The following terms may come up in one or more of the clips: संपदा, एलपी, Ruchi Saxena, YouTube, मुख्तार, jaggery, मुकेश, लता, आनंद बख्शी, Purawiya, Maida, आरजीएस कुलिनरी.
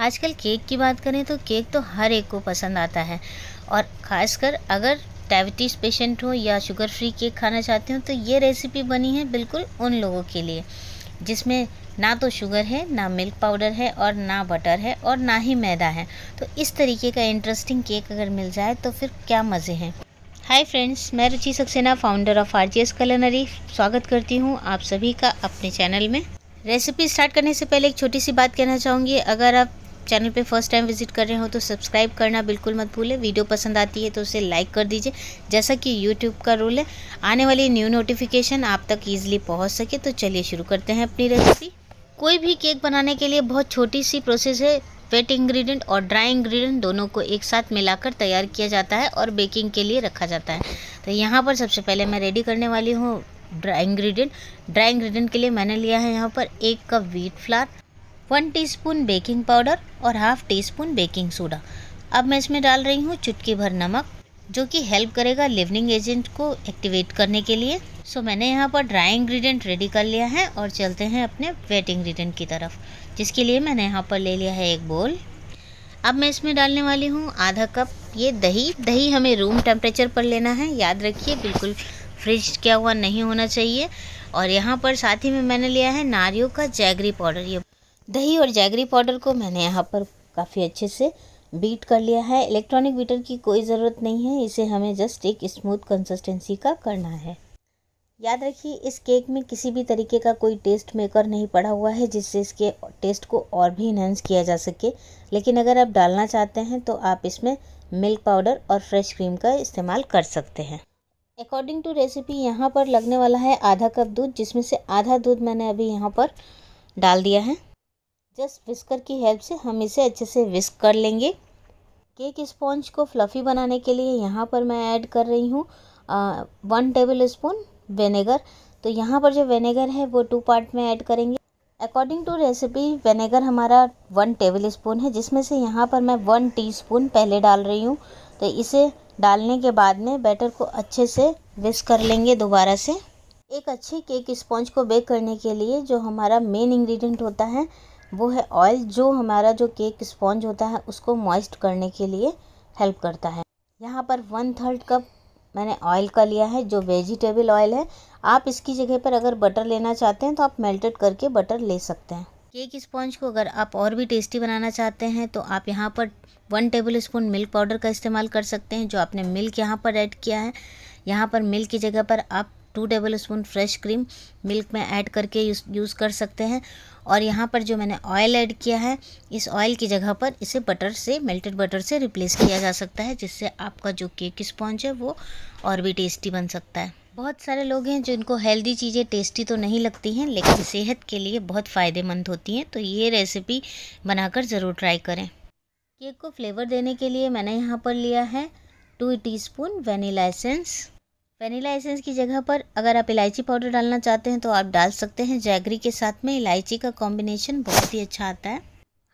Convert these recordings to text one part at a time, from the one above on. आजकल केक की बात करें तो केक तो हर एक को पसंद आता है, और ख़ासकर अगर डायबिटीज़ पेशेंट हो या शुगर फ्री केक खाना चाहते हो तो ये रेसिपी बनी है बिल्कुल उन लोगों के लिए जिसमें ना तो शुगर है, ना मिल्क पाउडर है, और ना बटर है, और ना ही मैदा है। तो इस तरीके का इंटरेस्टिंग केक अगर मिल जाए तो फिर क्या मज़े हैं। हाय फ्रेंड्स, मैं Ruchi Saxena, founder of आरजीएस कुलिनरी, स्वागत करती हूँ आप सभी का अपने चैनल में। रेसिपी स्टार्ट करने से पहले एक छोटी सी बात कहना चाहूँगी। अगर आप चैनल पे फर्स्ट टाइम विजिट कर रहे हो तो सब्सक्राइब करना बिल्कुल मत भूलें। वीडियो पसंद आती है तो उसे लाइक कर दीजिए, जैसा कि यूट्यूब का रूल है, आने वाली न्यू नोटिफिकेशन आप तक ईजिली पहुँच सके। तो चलिए शुरू करते हैं अपनी रेसिपी। कोई भी केक बनाने के लिए बहुत छोटी सी प्रोसेस है। वेट इंग्रेडिएंट और ड्राई इंग्रेडिएंट दोनों को एक साथ मिलाकर तैयार किया जाता है और बेकिंग के लिए रखा जाता है। तो यहाँ पर सबसे पहले मैं रेडी करने वाली हूँ ड्राई इंग्रेडिएंट। ड्राई इंग्रेडिएंट के लिए मैंने लिया है यहाँ पर 1 cup wheat flour, 1 teaspoon baking powder और ½ टीस्पून बेकिंग सोडा। अब मैं इसमें डाल रही हूँ चुटकी भर नमक, जो कि हेल्प करेगा लिवनिंग एजेंट को एक्टिवेट करने के लिए। सो मैंने यहाँ पर ड्राई इंग्रेडिएंट रेडी कर लिया है और चलते हैं अपने वेट इंग्रेडिएंट की तरफ, जिसके लिए मैंने यहाँ पर ले लिया है एक बोल। अब मैं इसमें डालने वाली हूँ ½ कप ये दही हमें रूम टेम्परेचर पर लेना है, याद रखिए, बिल्कुल फ्रिज किया हुआ नहीं होना चाहिए। और यहाँ पर साथ ही में मैंने लिया है नारियल का जैगरी पाउडर। ये दही और जैगरी पाउडर को मैंने यहाँ पर काफ़ी अच्छे से बीट कर लिया है। इलेक्ट्रॉनिक बीटर की कोई ज़रूरत नहीं है, इसे हमें जस्ट एक स्मूथ कंसिस्टेंसी का करना है। याद रखिए, इस केक में किसी भी तरीके का कोई टेस्ट मेकर नहीं पड़ा हुआ है जिससे इसके टेस्ट को और भी इन्हेंस किया जा सके। लेकिन अगर आप डालना चाहते हैं तो आप इसमें मिल्क पाउडर और फ्रेश क्रीम का इस्तेमाल कर सकते हैं। अकॉर्डिंग टू रेसिपी यहाँ पर लगने वाला है ½ कप दूध, जिसमें से आधा दूध मैंने अभी यहाँ पर डाल दिया है। जस्ट विस्कर की हेल्प से हम इसे अच्छे से विस्क कर लेंगे। केक स्पॉन्ज को फ्लफ़ी बनाने के लिए यहाँ पर मैं ऐड कर रही हूँ 1 टेबल स्पून विनेगर। तो यहाँ पर जो विनेगर है वो 2 पार्ट में ऐड करेंगे। अकॉर्डिंग टू रेसिपी विनेगर हमारा 1 टेबल स्पून है, जिसमें से यहाँ पर मैं 1 टीस्पून पहले डाल रही हूँ। तो इसे डालने के बाद में बैटर को अच्छे से विस्क कर लेंगे दोबारा से। एक अच्छे केक स्पॉन्ज को बेक करने के लिए जो हमारा मेन इंग्रेडिएंट होता है वो है ऑयल, जो हमारा जो केक स्पॉन्ज होता है उसको मॉइस्ट करने के लिए हेल्प करता है। यहाँ पर 1/3 कप मैंने ऑयल का लिया है, जो वेजिटेबल ऑयल है। आप इसकी जगह पर अगर बटर लेना चाहते हैं तो आप मेल्टेड करके बटर ले सकते हैं। केक स्पॉन्ज को अगर आप और भी टेस्टी बनाना चाहते हैं तो आप यहाँ पर 1 टेबल स्पून मिल्क पाउडर का इस्तेमाल कर सकते हैं, जो आपने मिल्क यहाँ पर ऐड किया है। यहाँ पर मिल्क की जगह पर आप 2 tablespoon fresh cream milk में ऐड करके यूज़ कर सकते हैं। और यहाँ पर जो मैंने ऑयल ऐड किया है, इस ऑयल की जगह पर इसे बटर से, मेल्टेड बटर से रिप्लेस किया जा सकता है, जिससे आपका जो केक स्पॉन्ज है वो और भी टेस्टी बन सकता है। बहुत सारे लोग हैं जिनको हेल्दी चीज़ें टेस्टी तो नहीं लगती हैं, लेकिन सेहत के लिए बहुत फ़ायदेमंद होती हैं। तो ये रेसिपी बनाकर ज़रूर ट्राई करें। केक को फ्लेवर देने के लिए मैंने यहाँ पर लिया है 2 teaspoon vanilla essence. Vanilla essence की जगह पर अगर आप इलायची पाउडर डालना चाहते हैं तो आप डाल सकते हैं। जैगरी के साथ में इलायची का कॉम्बिनेशन बहुत ही अच्छा आता है।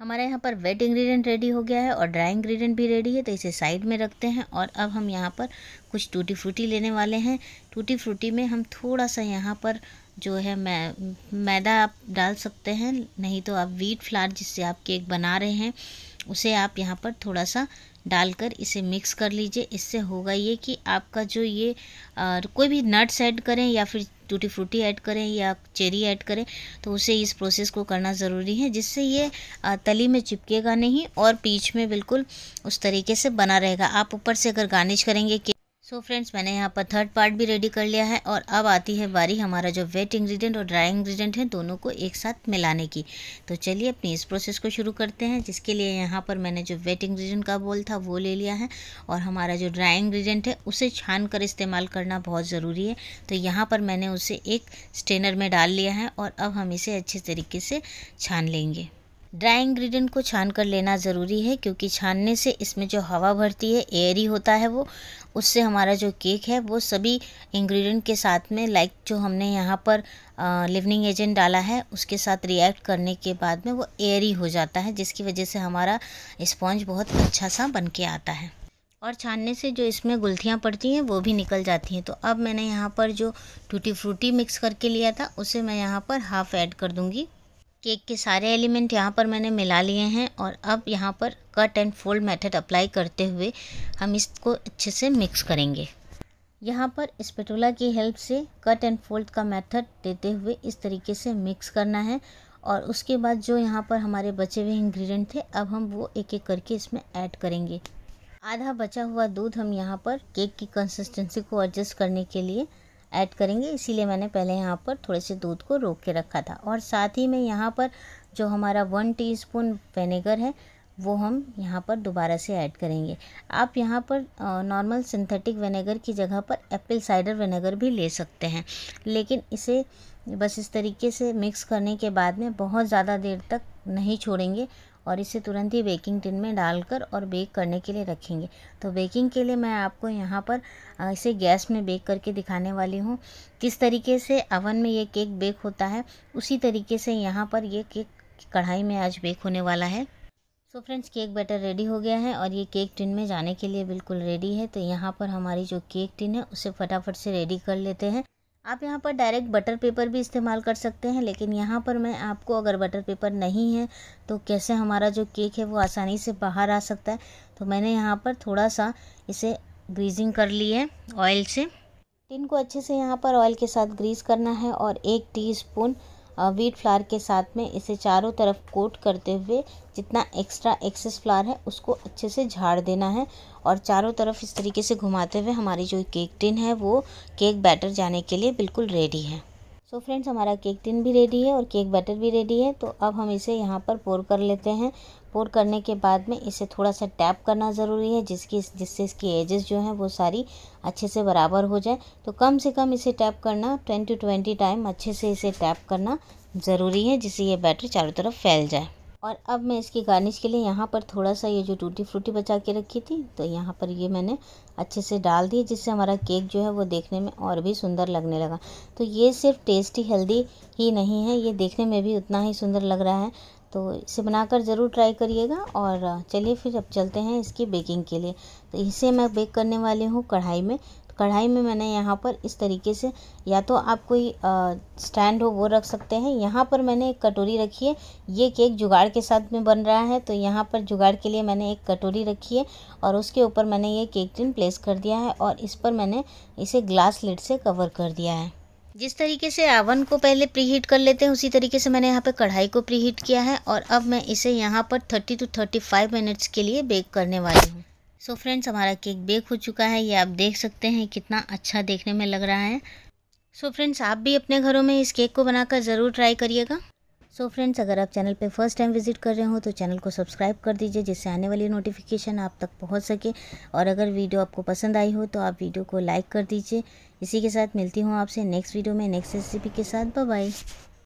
हमारे यहाँ पर वेट इंग्रेडिएंट रेडी हो गया है और ड्राई इंग्रेडिएंट भी रेडी है, तो इसे साइड में रखते हैं। और अब हम यहाँ पर कुछ टूटी फ्रूटी लेने वाले हैं। टूटी फ्रूटी में हम थोड़ा सा यहाँ पर जो है मैदा आप डाल सकते हैं, नहीं तो आप व्हीट फ्लावर जिससे आप केक बना रहे हैं उसे आप यहाँ पर थोड़ा सा डालकर इसे मिक्स कर लीजिए। इससे होगा ये कि आपका जो ये कोई भी नट्स ऐड करें या फिर टूटी फ्रूटी ऐड करें या चेरी ऐड करें तो उसे इस प्रोसेस को करना ज़रूरी है, जिससे ये तली में चिपकेगा नहीं और बीच में बिल्कुल उस तरीके से बना रहेगा। आप ऊपर से अगर गार्निश करेंगे केक। सो फ्रेंड्स, मैंने यहाँ पर 3rd पार्ट भी रेडी कर लिया है। और अब आती है बारी हमारा जो वेट इंग्रेडिएंट और ड्राई इंग्रेडिएंट है दोनों को एक साथ मिलाने की। तो चलिए अपनी इस प्रोसेस को शुरू करते हैं, जिसके लिए यहाँ पर मैंने जो वेट इंग्रेडिएंट का बोल था वो ले लिया है। और हमारा जो ड्राई इंग्रेडिएंट है उसे छान कर इस्तेमाल करना बहुत ज़रूरी है। तो यहाँ पर मैंने उसे एक स्ट्रेनर में डाल लिया है और अब हम इसे अच्छे तरीके से छान लेंगे। ड्राई इंग्रेडिएंट को छान कर लेना ज़रूरी है, क्योंकि छानने से इसमें जो हवा भरती है, एयरी होता है वो, उससे हमारा जो केक है वो सभी इंग्रेडिएंट के साथ में लाइक जो हमने यहाँ पर लिवनिंग एजेंट डाला है उसके साथ रिएक्ट करने के बाद में वो एयरी हो जाता है, जिसकी वजह से हमारा स्पॉन्ज बहुत अच्छा सा बन के आता है। और छानने से जो इसमें गुलथियाँ पड़ती हैं वो भी निकल जाती हैं। तो अब मैंने यहाँ पर जो टूटी फ्रूटी मिक्स करके लिया था उसे मैं यहाँ पर ½ ऐड कर दूँगी। केक के सारे एलिमेंट यहाँ पर मैंने मिला लिए हैं और अब यहाँ पर cut and fold method apply करते हुए हम इसको अच्छे से मिक्स करेंगे। यहाँ पर स्पैटूला की हेल्प से कट एंड फोल्ड का मेथड देते हुए इस तरीके से मिक्स करना है और उसके बाद जो यहाँ पर हमारे बचे हुए इंग्रेडिएंट थे अब हम वो एक एक करके इसमें ऐड करेंगे। आधा बचा हुआ दूध हम यहाँ पर केक की कंसिस्टेंसी को एडजस्ट करने के लिए ऐड करेंगे, इसीलिए मैंने पहले यहाँ पर थोड़े से दूध को रोक के रखा था। और साथ ही में यहाँ पर जो हमारा 1 टीस्पून विनेगर है वो हम यहाँ पर दोबारा से ऐड करेंगे। आप यहाँ पर नॉर्मल सिंथेटिक विनेगर की जगह पर एप्पल साइडर विनेगर भी ले सकते हैं, लेकिन इसे बस इस तरीके से मिक्स करने के बाद में बहुत ज़्यादा देर तक नहीं छोड़ेंगे और इसे तुरंत ही बेकिंग टिन में डालकर और बेक करने के लिए रखेंगे। तो बेकिंग के लिए मैं आपको यहाँ पर इसे गैस में बेक करके दिखाने वाली हूँ। किस तरीके से अवन में ये केक बेक होता है उसी तरीके से यहाँ पर ये केक कढ़ाई में आज बेक होने वाला है। So friends, cake batter ready हो गया है और ये केक टिन में जाने के लिए बिल्कुल रेडी है। तो यहाँ पर हमारी जो केक टिन है उसे फटाफट से रेडी कर लेते हैं। आप यहाँ पर डायरेक्ट बटर पेपर भी इस्तेमाल कर सकते हैं, लेकिन यहाँ पर मैं आपको अगर बटर पेपर नहीं है तो कैसे हमारा जो केक है वो आसानी से बाहर आ सकता है, तो मैंने यहाँ पर थोड़ा सा इसे ग्रीजिंग कर ली है ऑयल से। टिन को अच्छे से यहाँ पर ऑयल के साथ ग्रीस करना है और 1 टीस्पून व्हीट फ्लावर के साथ में इसे चारों तरफ कोट करते हुए जितना एक्स्ट्रा एक्सेस फ्लावर है उसको अच्छे से झाड़ देना है और चारों तरफ इस तरीके से घुमाते हुए हमारी जो केक टिन है वो केक बैटर जाने के लिए बिल्कुल रेडी है। सो फ्रेंड्स, हमारा केक टिन भी रेडी है और केक बैटर भी रेडी है। तो अब हम इसे यहाँ पर पोर कर लेते हैं। पोर करने के बाद में इसे थोड़ा सा टैप करना ज़रूरी है जिससे इसकी एजेस जो हैं वो सारी अच्छे से बराबर हो जाए। तो कम से कम इसे टैप करना 10 से 20 टाइम अच्छे से इसे टैप करना ज़रूरी है, जिससे ये बैटर चारों तरफ फैल जाए। और अब मैं इसकी गार्निश के लिए यहाँ पर थोड़ा सा ये जो टूटी फ्रूटी बचा के रखी थी तो यहाँ पर ये मैंने अच्छे से डाल दी, जिससे हमारा केक जो है वो देखने में और भी सुंदर लगने लगा। तो ये सिर्फ टेस्टी हेल्दी ही नहीं है, ये देखने में भी उतना ही सुंदर लग रहा है। तो इसे बनाकर ज़रूर ट्राई करिएगा। और चलिए फिर अब चलते हैं इसकी बेकिंग के लिए। तो इसे मैं बेक करने वाली हूँ कढ़ाई में। कढ़ाई में मैंने यहाँ पर इस तरीके से, या तो आप कोई स्टैंड हो वो रख सकते हैं, यहाँ पर मैंने एक कटोरी रखी है। ये केक जुगाड़ के साथ में बन रहा है, तो यहाँ पर जुगाड़ के लिए मैंने एक कटोरी रखी है और उसके ऊपर मैंने ये केक टिन प्लेस कर दिया है और इस पर मैंने इसे ग्लास लिड से कवर कर दिया है। जिस तरीके से ओवन को पहले प्रीहीट कर लेते हैं उसी तरीके से मैंने यहाँ पर कढ़ाई को प्रीहीट किया है और अब मैं इसे यहाँ पर 30 से 35 मिनट्स के लिए बेक करने वाली हूँ। सो फ्रेंड्स, हमारा केक बेक हो चुका है। ये आप देख सकते हैं कितना अच्छा देखने में लग रहा है। सो फ्रेंड्स, आप भी अपने घरों में इस केक को बनाकर ज़रूर ट्राई करिएगा। सो फ्रेंड्स, अगर आप चैनल पे फर्स्ट टाइम विजिट कर रहे हो तो चैनल को सब्सक्राइब कर दीजिए, जिससे आने वाली नोटिफिकेशन आप तक पहुंच सके। और अगर वीडियो आपको पसंद आई हो तो आप वीडियो को लाइक कर दीजिए। इसी के साथ मिलती हूँ आपसे नेक्स्ट वीडियो में नेक्स्ट रेसिपी के साथ। Bye bye.